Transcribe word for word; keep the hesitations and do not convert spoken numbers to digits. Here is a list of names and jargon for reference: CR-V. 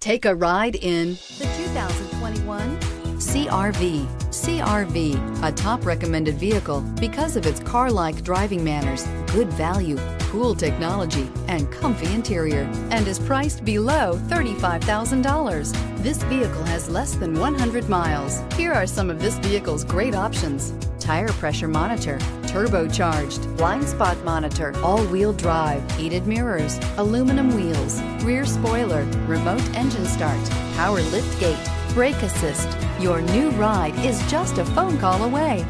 Take a ride in the two thousand twenty-one C R V. C R V, a top recommended vehicle because of its car-like driving manners, good value, cool technology, and comfy interior, and is priced below thirty-five thousand dollars. This vehicle has less than one hundred miles. Here are some of this vehicle's great options: tire pressure monitor, turbocharged, blind spot monitor, all-wheel drive, heated mirrors, aluminum wheels, rear spoiler, remote engine start, power liftgate, brake assist. Your new ride is just a phone call away.